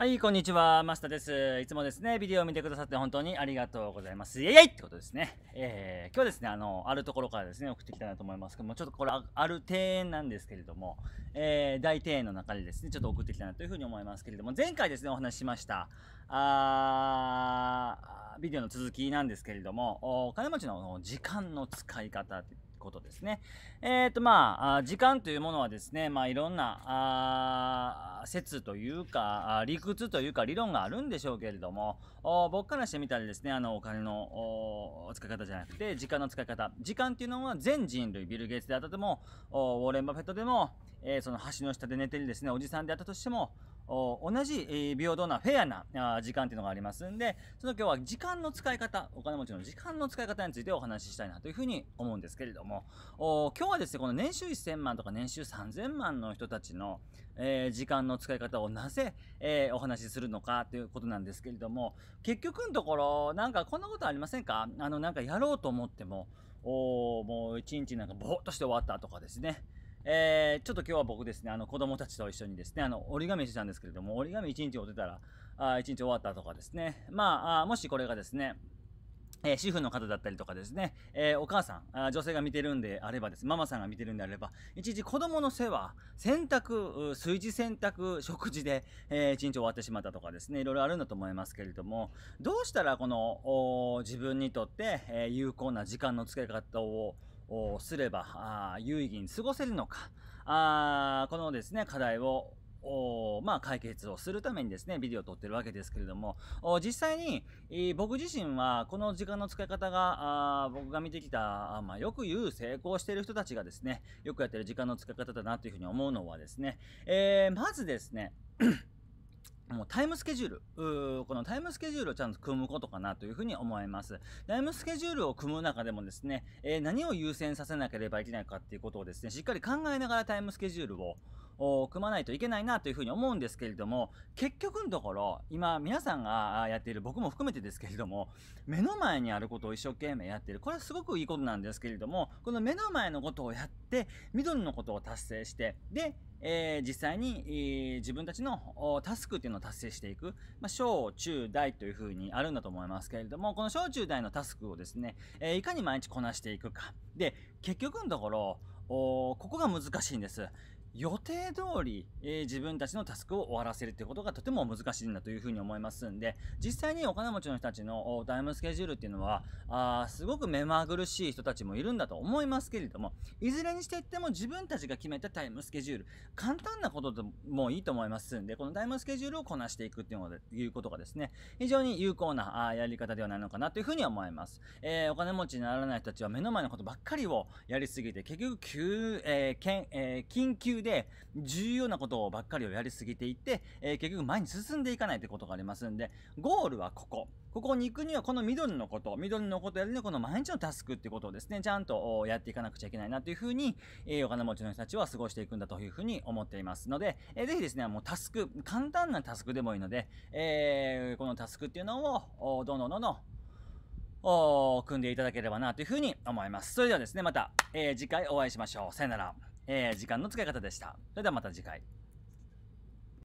はい、こんにちは。マスタです。いつもですね、ビデオを見てくださって本当にありがとうございます。イェイイェイってことですね。今日ですね、あるところからですね、送ってきたいなと思いますけども、ちょっとこれ、ある庭園なんですけれども、大庭園の中でですね、ちょっと送ってきたいなというふうに思いますけれども、前回ですね、お話ししました、ビデオの続きなんですけれども、お金持ちの時間の使い方ってことですね。時間というものはですね、いろんな説というか理屈というか理論があるんでしょうけれども、僕からしてみたらですね、お金の使い方じゃなくて時間の使い方、時間っていうのは全人類、ビル・ゲイツであったとも、ウォーレン・バフェットでも、その橋の下で寝てるですねおじさんであったとしても、同じ平等なフェアな時間っていうのがありますんで、その今日は時間の使い方、お金持ちの時間の使い方についてお話ししたいなというふうに思うんですけれども、今日はですね、この年収1000万とか年収3000万の人たちの時間の使い方をなぜお話しするのかということなんですけれども、結局のところなんかこんなことありませんか？なんかやろうと思っても、もう一日なんかぼーっとして終わったとかですね。ちょっと今日は僕ですね、子供たちと一緒にですね、折り紙してたんですけれども、折り紙1日折ってたら、1日終わったとかですね、もしこれがですね、主婦の方だったりとかですね、お母さん、女性が見てるんであればです、ママさんが見てるんであれば、一日子供の世話、洗濯、炊事、洗濯、食事で、一日終わってしまったとかですね、いろいろあるんだと思いますけれども、どうしたらこの自分にとって、有効な時間の使い方をすれば有意義に過ごせるのか、このですね課題を解決をするためにですねビデオを撮ってるわけですけれども、実際に僕自身はこの時間の使い方が僕が見てきた、よく言う成功している人たちがですねよくやってる時間の使い方だなというふうに思うのはですね、まずですねもうタイムスケジュール、このタイムスケジュールをちゃんと組むことかなというふうに思います。タイムスケジュールを組む中でもですね、何を優先させなければいけないかっていうことをですね、しっかり考えながらタイムスケジュールを組まないといけないなというふうに思うんですけれども、結局のところ今皆さんがやっている、僕も含めてですけれども、目の前にあることを一生懸命やっている、これはすごくいいことなんですけれども、この目の前のことをやって緑のことを達成して、で実際に、自分たちのタスクっていうのを達成していく、小中大というふうにあるんだと思いますけれども、この小中大のタスクをですね、いかに毎日こなしていくかで、結局のところここが難しいんです。予定通り、自分たちのタスクを終わらせるということがとても難しいんだというふうに思いますんで、実際にお金持ちの人たちのタイムスケジュールっていうのはすごく目まぐるしい人たちもいるんだと思いますけれども、いずれにしていっても自分たちが決めたタイムスケジュール、簡単なことでもいいと思いますんで、このタイムスケジュールをこなしていくっていうことがですね非常に有効なやり方ではないのかなというふうに思います。お金持ちにならない人たちは目の前のことばっかりをやりすぎて、結局緊急で重要なことばっかりをやりすぎていって、結局前に進んでいかないということがありますんで、ゴールはここに行くにはこの緑のことやるのこの毎日のタスクっていうことをですねちゃんとやっていかなくちゃいけないなというふうに、お金持ちの人たちは過ごしていくんだというふうに思っていますので、ぜひですねもうタスク、簡単なタスクでもいいので、このタスクっていうのをどんどん組んでいただければなというふうに思います。それではですねまた、次回お会いしましょう。さよなら。時間の使い方でした。それではまた次回。